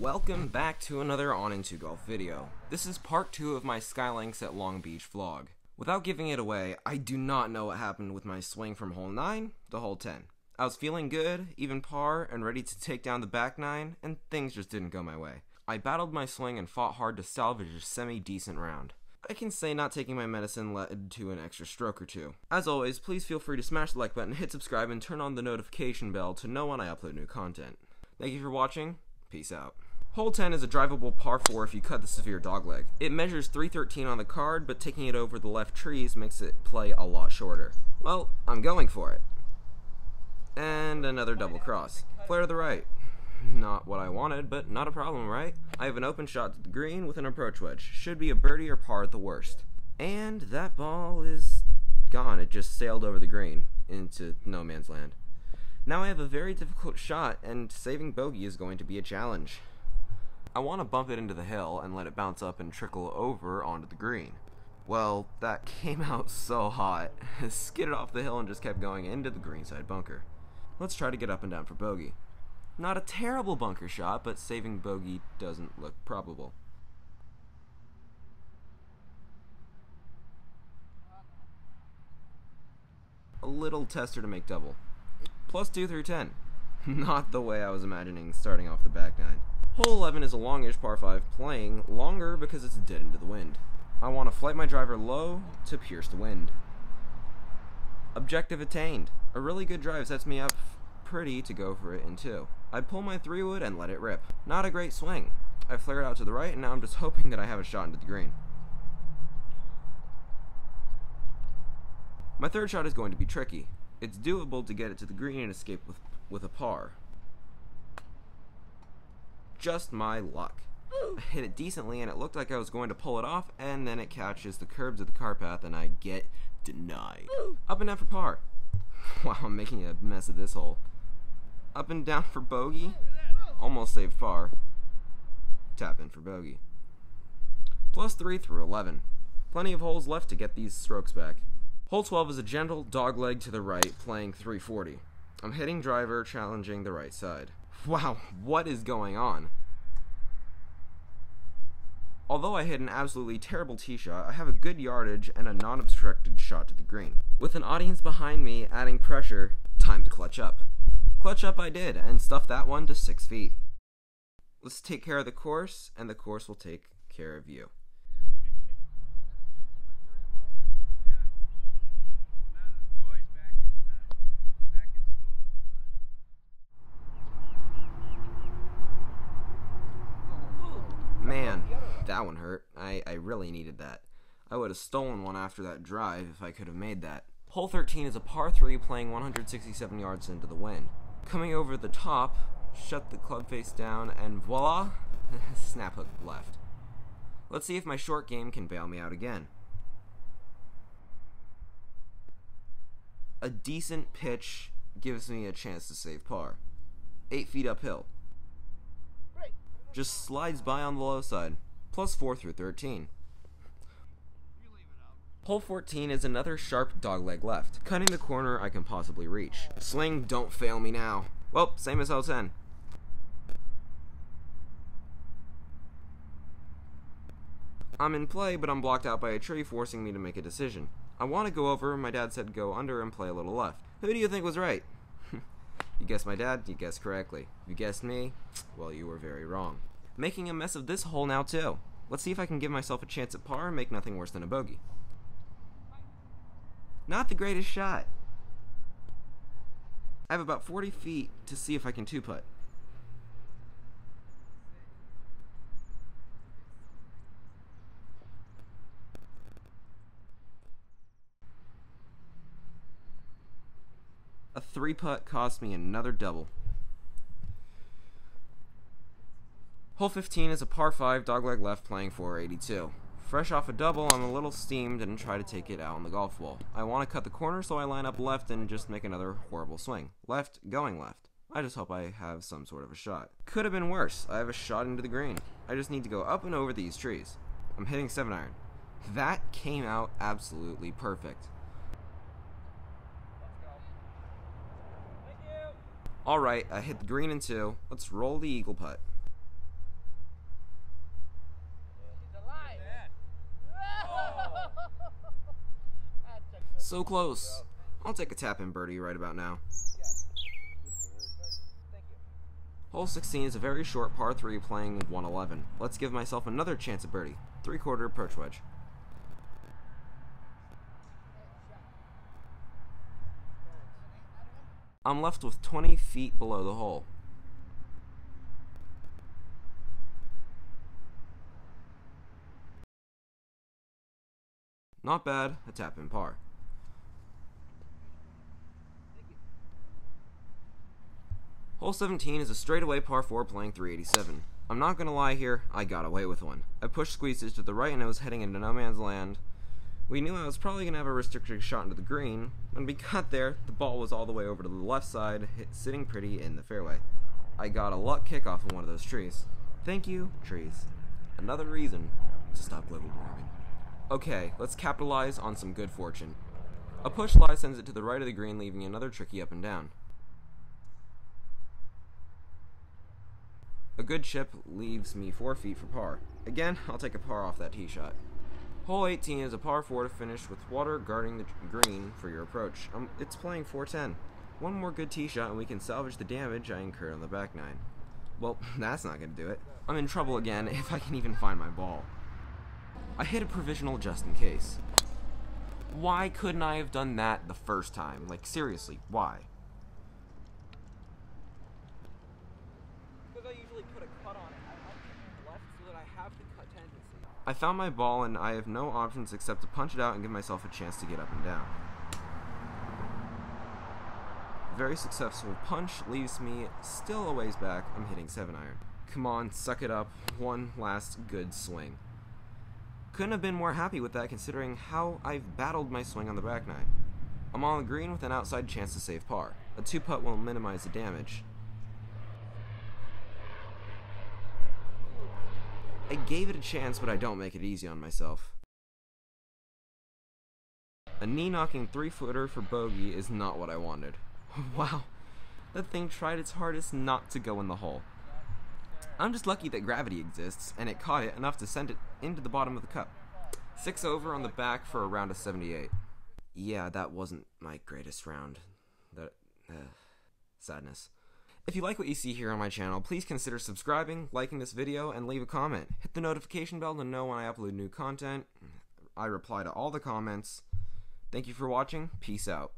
Welcome back to another On in 2 Golf video. This is part 2 of my Skylinks at Long Beach vlog. Without giving it away, I do not know what happened with my swing from hole 9 to hole 10. I was feeling good, even par, and ready to take down the back 9, and things just didn't go my way. I battled my swing and fought hard to salvage a semi-decent round. I can say not taking my medicine led to an extra stroke or two. As always, please feel free to smash the like button, hit subscribe, and turn on the notification bell to know when I upload new content. Thank you for watching. Peace out. Hole 10 is a drivable par 4 if you cut the severe dogleg. It measures 313 on the card, but taking it over the left trees makes it play a lot shorter. Well, I'm going for it. And another double cross. Flare to the right. Not what I wanted, but not a problem, right? I have an open shot to the green with an approach wedge. Should be a birdie or par at the worst. And that ball is gone. It just sailed over the green into no man's land. Now I have a very difficult shot, and saving bogey is going to be a challenge. I want to bump it into the hill and let it bounce up and trickle over onto the green. Well, that came out so hot. Skidded off the hill and just kept going into the greenside bunker. Let's try to get up and down for bogey. Not a terrible bunker shot, but saving bogey doesn't look probable. A little tester to make double. Plus 2 through 10. Not the way I was imagining starting off the back 9. Hole 11 is a longish par 5, playing longer because it's dead into the wind. I want to flight my driver low to pierce the wind. Objective attained. A really good drive sets me up pretty to go for it in 2. I pull my 3-wood and let it rip. Not a great swing. I flare it out to the right, and now I'm just hoping that I have a shot into the green. My third shot is going to be tricky. It's doable to get it to the green and escape with a par. Just my luck. I hit it decently, and it looked like I was going to pull it off, and then it catches the curbs of the car path, and I get denied. Up and down for par. Wow, I'm making a mess of this hole. Up and down for bogey. Almost saved par. Tap in for bogey. Plus 3 through 11. Plenty of holes left to get these strokes back. Hole 12 is a gentle dogleg to the right, playing 340. I'm hitting driver, challenging the right side. Wow, what is going on? Although I hit an absolutely terrible tee shot, I have a good yardage and a non-obstructed shot to the green. With an audience behind me adding pressure, time to clutch up. Clutch up I did, and stuffed that one to 6 feet. Let's take care of the course, and the course will take care of you. Man, that one hurt. I really needed that. I would have stolen one after that drive if I could have made that. Hole 13 is a par 3 playing 167 yards into the wind. Coming over the top, shut the club face down, and voila, snap hook left. Let's see if my short game can bail me out again. A decent pitch gives me a chance to save par. 8 feet uphill. Just slides by on the low side. Plus 4 through 13. Hole 14 is another sharp dogleg left, cutting the corner I can possibly reach. Sling, don't fail me now. Well, same as hole 10. I'm in play, but I'm blocked out by a tree, forcing me to make a decision. I want to go over, my dad said go under and play a little left. Who do you think was right? You guessed my dad, you guessed correctly. You guessed me, well, you were very wrong. Making a mess of this hole now too. Let's see if I can give myself a chance at par and make nothing worse than a bogey. Not the greatest shot. I have about 40 feet to see if I can two-putt. A 3-putt cost me another double. Hole 15 is a par 5 dogleg left playing 482. Fresh off a double, I'm a little steamed and try to take it out on the golf ball. I want to cut the corner, so I line up left and just make another horrible swing. Left, going left. I just hope I have some sort of a shot. Could have been worse. I have a shot into the green. I just need to go up and over these trees. I'm hitting 7-iron. That came out absolutely perfect. Alright, I hit the green in 2. Let's roll the eagle putt. So close. I'll take a tap-in birdie right about now. Hole 16 is a very short par 3 playing 111. Let's give myself another chance at birdie. Three-quarter approach wedge. I'm left with 20 feet below the hole. Not bad, a tap-in par. Hole 17 is a straightaway par 4 playing 387. I'm not gonna lie here, I got away with one. I pushed squeezes to the right and I was heading into no man's land. We knew I was probably gonna have a restricted shot into the green. When we got there, the ball was all the way over to the left side, sitting pretty in the fairway. I got a luck kick off of one of those trees. Thank you, trees. Another reason to stop global warming. Okay, let's capitalize on some good fortune. A push lie sends it to the right of the green, leaving another tricky up and down. A good chip leaves me 4 feet for par. Again, I'll take a par off that tee shot. Hole 18 is a par 4 to finish with water guarding the green for your approach. It's playing 410. One more good tee shot and we can salvage the damage I incurred on the back 9. Well, that's not going to do it. I'm in trouble again if I can even find my ball. I hit a provisional just in case. Why couldn't I have done that the first time? Like, seriously, why? I found my ball and I have no options except to punch it out and give myself a chance to get up and down. A very successful punch leaves me still a ways back. I'm hitting 7-iron. Come on, suck it up. One last good swing. Couldn't have been more happy with that considering how I've battled my swing on the back nine. I'm on the green with an outside chance to save par. A 2-putt will minimize the damage. I gave it a chance, but I don't make it easy on myself. A knee-knocking 3-footer for bogey is not what I wanted. Wow, that thing tried its hardest not to go in the hole. I'm just lucky that gravity exists, and it caught it enough to send it into the bottom of the cup. 6 over on the back for a round of 78. Yeah, that wasn't my greatest round. That, sadness. If you like what you see here on my channel, please consider subscribing, liking this video, and leave a comment. Hit the notification bell to know when I upload new content. I reply to all the comments. Thank you for watching. Peace out.